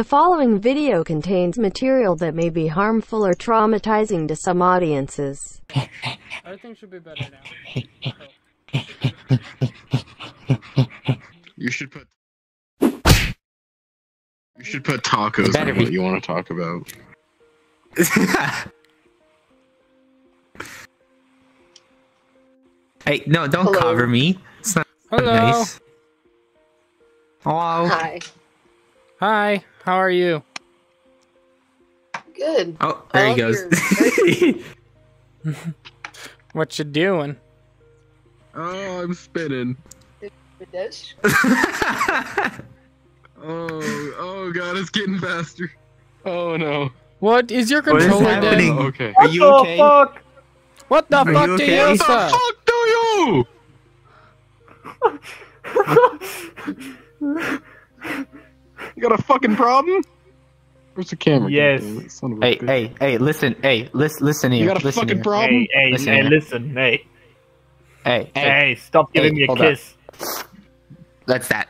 The following video contains material that may be harmful or traumatizing to some audiences. Everything should be better now. You should put... You should put tacos on what you want to talk about. Hey, no, don't Hello. Cover me. It's not Hello. Nice. Hello. Hi. Hi, how are you? Good. Oh, there he goes. What you doing? Oh, I'm spinning. Oh god, it's getting faster. Oh no. What is your controller doing? Oh, okay. What are you okay? Fuck? What the are fuck you do okay? you What the fuck do you? You got a fucking problem? Where's the camera? Yes. Hey, bitch. hey, listen, listen here. You got a fucking here. Problem? Hey, listen, Hey, stop giving me a kiss. Up. That's that.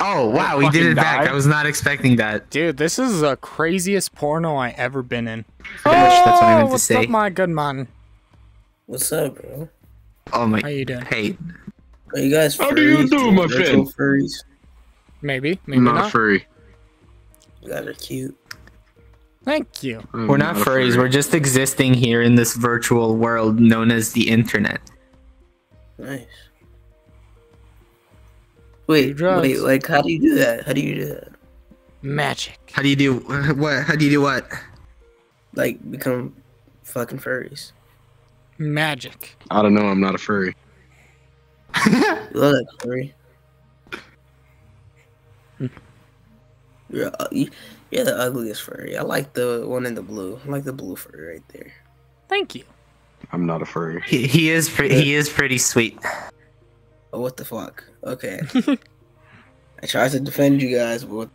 Oh, wow, he did it back. I was not expecting that. Dude, this is the craziest porno I ever been in. Oh, that's what I meant to say. What's up, my good man? What's up, bro? Oh my... How you doing? Hey. Are you guys furries? How do you do, my friend? Furries? Maybe, maybe not. Furry. You guys are cute. Thank you. We're not furries. Furry. We're just existing here in this virtual world known as the internet. Nice. Wait, like, how do you do that? How do you do that? Magic. How do you do what? How do you do what? Like, become fucking furries. Magic. I don't know. I'm not a furry. You love that furry. You're the ugliest furry. I like the one in the blue. I like the blue furry right there. Thank you. I'm not a furry. He is pretty sweet. Oh, what the fuck? Okay. I tried to defend you guys, but...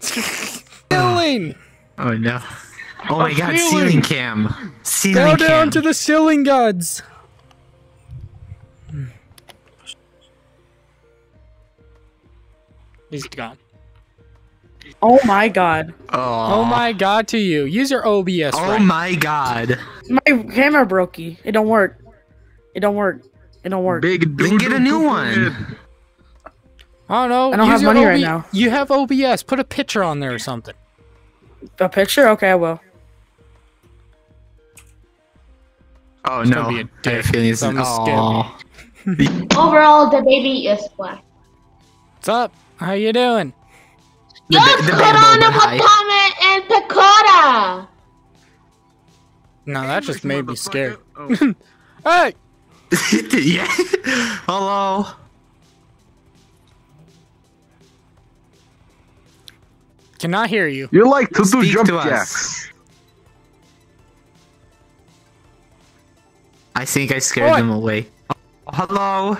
Ceiling! Oh, no. Oh, my God. Ceiling cam. Ceiling cam. Go down to the ceiling gods. He's gone. Oh my god. Oh my god to you. Use your OBS. Oh right. My god. My camera brokey. It don't work. It don't work. It don't work. Big then get a new one. I don't know. I don't have money right now. You have OBS. Put a picture on there or something. A picture? Okay, I will. Oh no. Gonna be a dick. I have feelings. Oh. Overall, the baby is black. What's up? How you doing? Just put on a Muhammad and Pakoda! No, that just made me scared. Oh. Hey! Yeah. Hello. Cannot hear you. You like to do jump jacks. I think I scared them away. Oh, hello.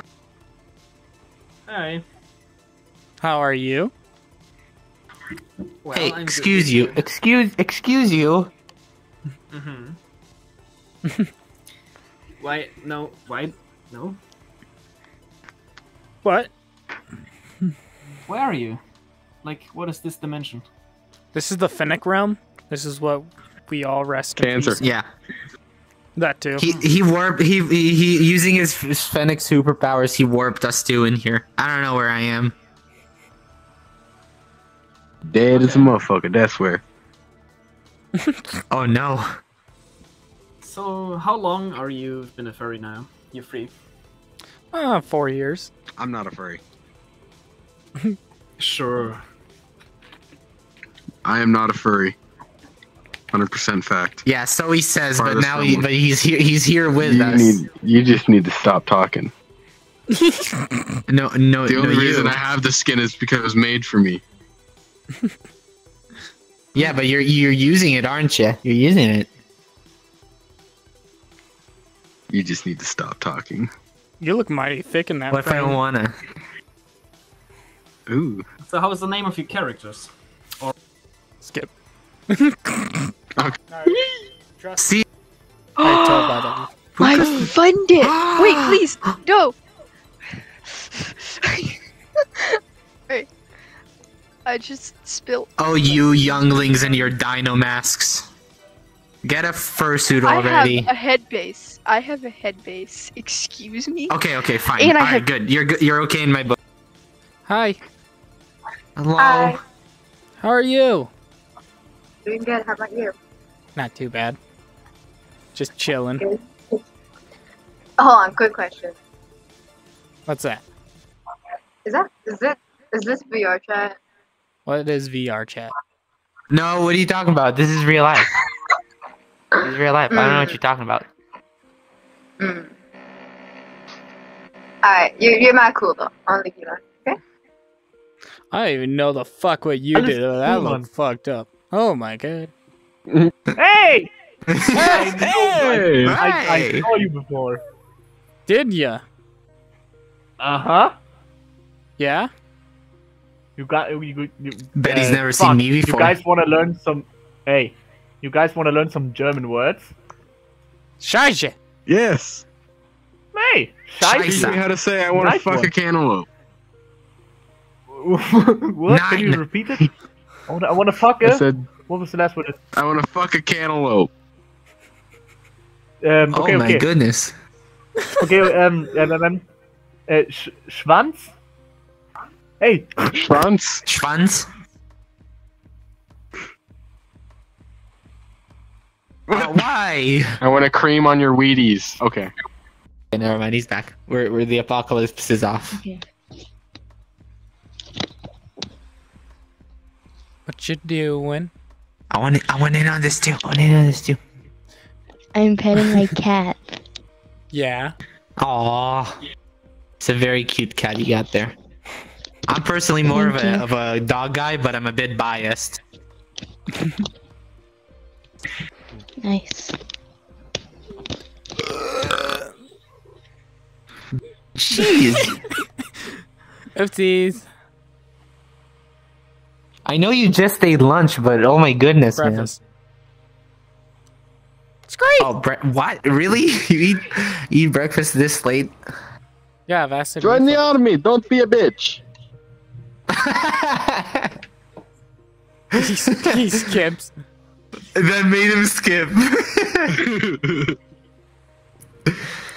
Hi. How are you? Well, hey, excuse you. Excuse you. Mm-hmm. Why? No. Why? No. What? Where are you? Like, what is this dimension? This is the Fennec realm. This is what we all rest in. Cancer. Yeah. That too. He warped. He using his Fennec superpowers. He warped us two in here. I don't know where I am. Dead as a motherfucker, that's where. Oh no. So, how long are you been a furry now? You're free. 4 years. I'm not a furry. Sure. I am not a furry. 100% fact. Yeah, so he says, but now he's here with us. You just need to stop talking. No. The only reason I have the skin is because it was made for me. Yeah, but you're using it, aren't you? You're using it. You just need to stop talking. You look mighty thick in that. What if I don't wanna? Ooh. So, how is the name of your characters? Or skip. Okay. No, trust see. I funded. Wait, please, no. I just spilled. Oh, you younglings and your dino masks. Get a fursuit already. I have a head base. I have a head base. Excuse me? Okay, okay, fine. And All right, good. You're okay in my book. Hi. Hello. Hi. How are you? Doing good. How about you? Not too bad. Just chilling. Okay. Hold on, quick question. What's that? Is this VR chat? What is VR chat? No, what are you talking about? This is real life. This is real life. I don't know what you're talking about. Alright, you're mad cool though. I'll leave you alone. Okay? I don't even know the fuck what you did. That one fucked up. Oh my god. Hey! Hey! Hey! I saw you before. Did ya? Uh-huh. Yeah? Betty's never seen me before. You guys want to learn some... Hey. You guys want to learn some German words? Scheiße. Yes. Hey. Scheiße. Teach me how to say I want to fuck a cantaloupe. What? Can you repeat it? I want to fuck a... I said, what was the last word? I want to fuck a cantaloupe. Okay, oh my goodness. Okay, Schwanz? Hey! Schwanz? Schwanz? Why? I want to cream on your Wheaties. Okay. Okay, never mind, he's back. Where the apocalypse is off. Okay. What you doing? I want in on this too. I want in on this too. I'm petting my cat. Yeah. Aww. It's a very cute cat you got there. I'm personally more of a dog guy, but I'm a bit biased. Nice. Jeez. Oopsies. I know you just ate lunch, but oh my goodness, breakfast. Man. It's great. Oh, what? Really? You eat breakfast this late? Yeah, I've asked. Join the army. Don't be a bitch. He skips. That made him skip.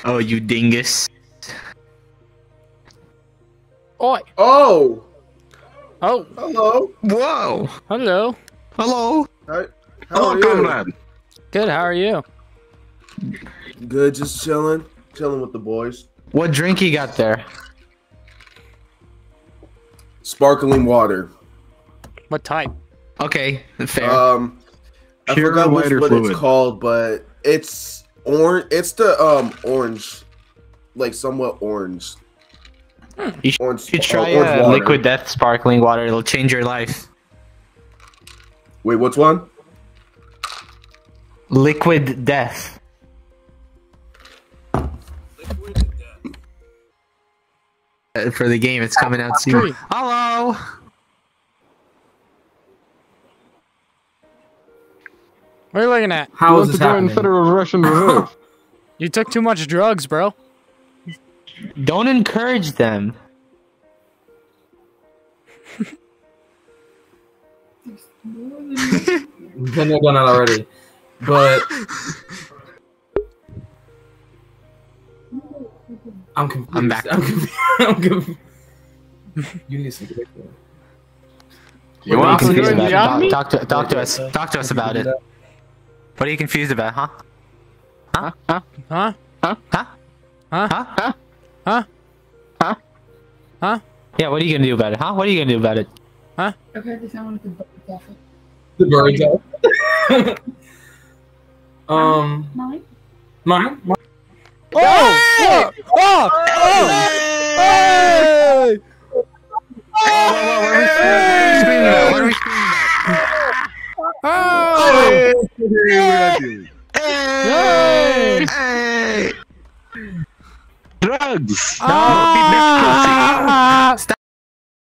Oh, you dingus. Oi. Oh. Oh. Hello. Whoa. Hello. Hello. Hello, comrade. Good. How are you? Good. Just chilling. Chilling with the boys. What drink you got there? Sparkling water. What type? Okay, fair. I forgot what it's called, but it's orange. It's the orange, like somewhat orange. You should try Liquid Death sparkling water. It'll change your life. Wait, what's one? Liquid Death. For the game, it's coming out soon. Hello. What are you looking at? How is this happening? Federal Russian reserve. You took too much drugs, bro. Don't encourage them. Then they're gone out already. But I'm confused. I'm back. I'm confused. You need some good. You want to talk to us about it. What are you confused about, huh? Huh? Huh? Huh? Huh? Huh? Huh? Huh? Huh? Huh? Huh? Yeah, what are you gonna do about it, huh? What are you gonna do about it? Huh? Okay, there's someone with the bird death. The bird death. Mine? Mine? Mine? Oh! Oh! Oh! What are we screaming about? Drugs! Stop!